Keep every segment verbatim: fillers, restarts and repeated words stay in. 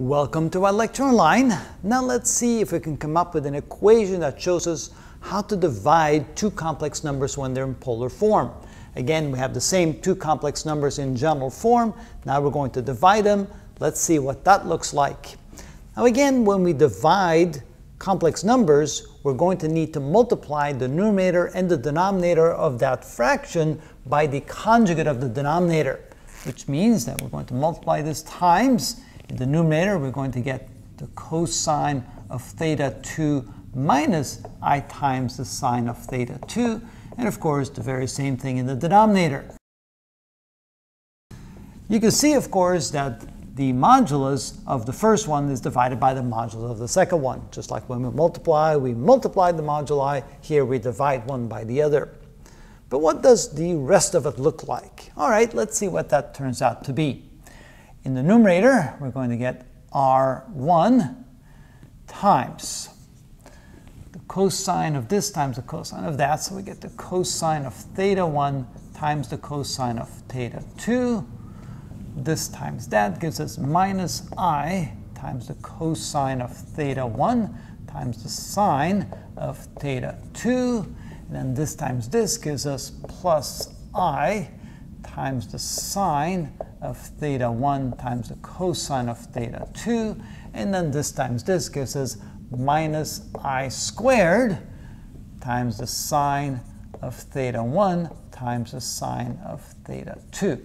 Welcome to our lecture online. Now let's see if we can come up with an equation that shows us how to divide two complex numbers when they're in polar form. Again, we have the same two complex numbers in general form. Now we're going to divide them. Let's see what that looks like. Now again, when we divide complex numbers, we're going to need to multiply the numerator and the denominator of that fraction by the conjugate of the denominator, which means that we're going to multiply this times. In the numerator, we're going to get the cosine of theta two minus I times the sine of theta two, and of course the very same thing in the denominator. You can see, of course, that the modulus of the first one is divided by the modulus of the second one. Just like when we multiply, we multiply the moduli. Here we divide one by the other. But what does the rest of it look like? All right, let's see what that turns out to be. In the numerator, we're going to get R one times the cosine of this times the cosine of that. So we get the cosine of theta one times the cosine of theta two. This times that gives us minus I times the cosine of theta one times the sine of theta two. And then this times this gives us plus I times the sine of theta one times the cosine of theta two. And then this times this gives us minus I squared times the sine of theta one times the sine of theta two.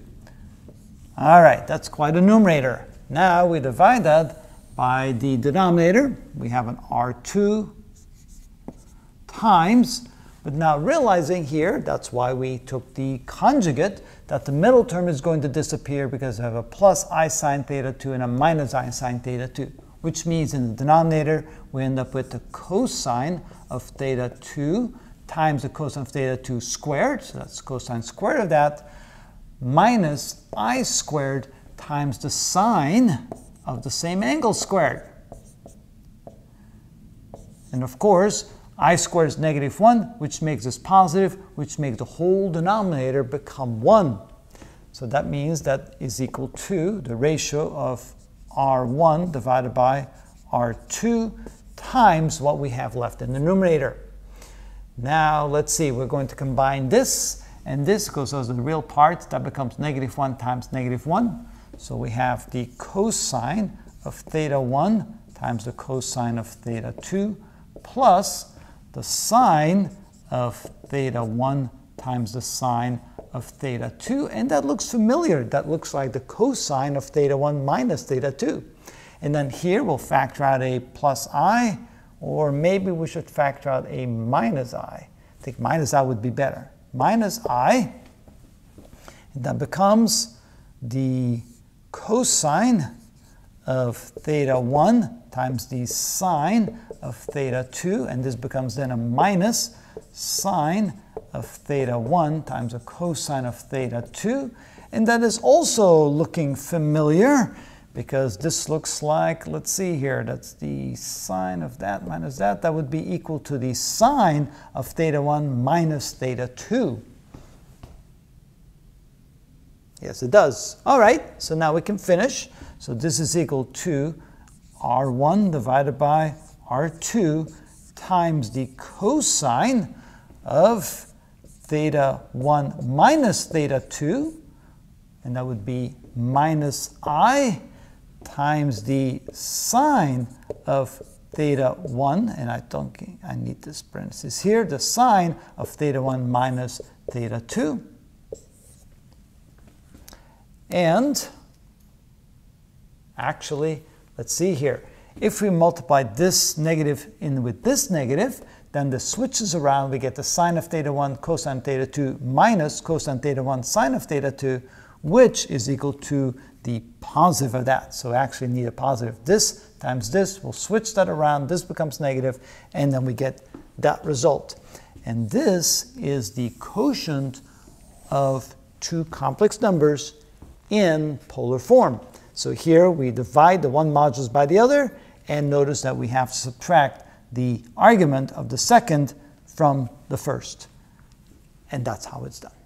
All right, that's quite a numerator. Now we divide that by the denominator. We have an R two times, but now realizing here, that's why we took the conjugate, that the middle term is going to disappear because we have a plus I sine theta two and a minus I sine theta two, which means in the denominator, we end up with the cosine of theta two times the cosine of theta two squared, so that's cosine squared of that, minus I squared times the sine of the same angle squared. And of course, I squared is negative one, which makes this positive, which makes the whole denominator become one. So that means that is equal to the ratio of R one divided by R two times what we have left in the numerator. Now let's see, we're going to combine this. And this goes as the real part, that becomes negative one times negative one. So we have the cosine of theta one times the cosine of theta two plus the sine of theta one times the sine of theta two. And that looks familiar. That looks like the cosine of theta one minus theta two. And then here we'll factor out a plus I, or maybe we should factor out a minus I. I think minus I would be better. Minus I, and that becomes the cosine of theta one times the sine of theta two, and this becomes then a minus sine of theta one times a cosine of theta two, and that is also looking familiar because this looks like, let's see here, that's the sine of that minus that. That would be equal to the sine of theta one minus theta two. Yes, it does. All right, so now we can finish. So this is equal to R one divided by R two times the cosine of theta one minus theta two, and that would be minus I times the sine of theta one, and I don't I need this parenthesis here, the sine of theta one minus theta two. And actually, let's see here, if we multiply this negative in with this negative, then this switches around, we get the sine of theta one cosine theta two minus cosine theta one sine of theta two, which is equal to the positive of that. So we actually need a positive. This times this, we'll switch that around, this becomes negative, and then we get that result. And this is the quotient of two complex numbers in polar form. So here we divide the one modulus by the other, and notice that we have to subtract the argument of the second from the first. And that's how it's done.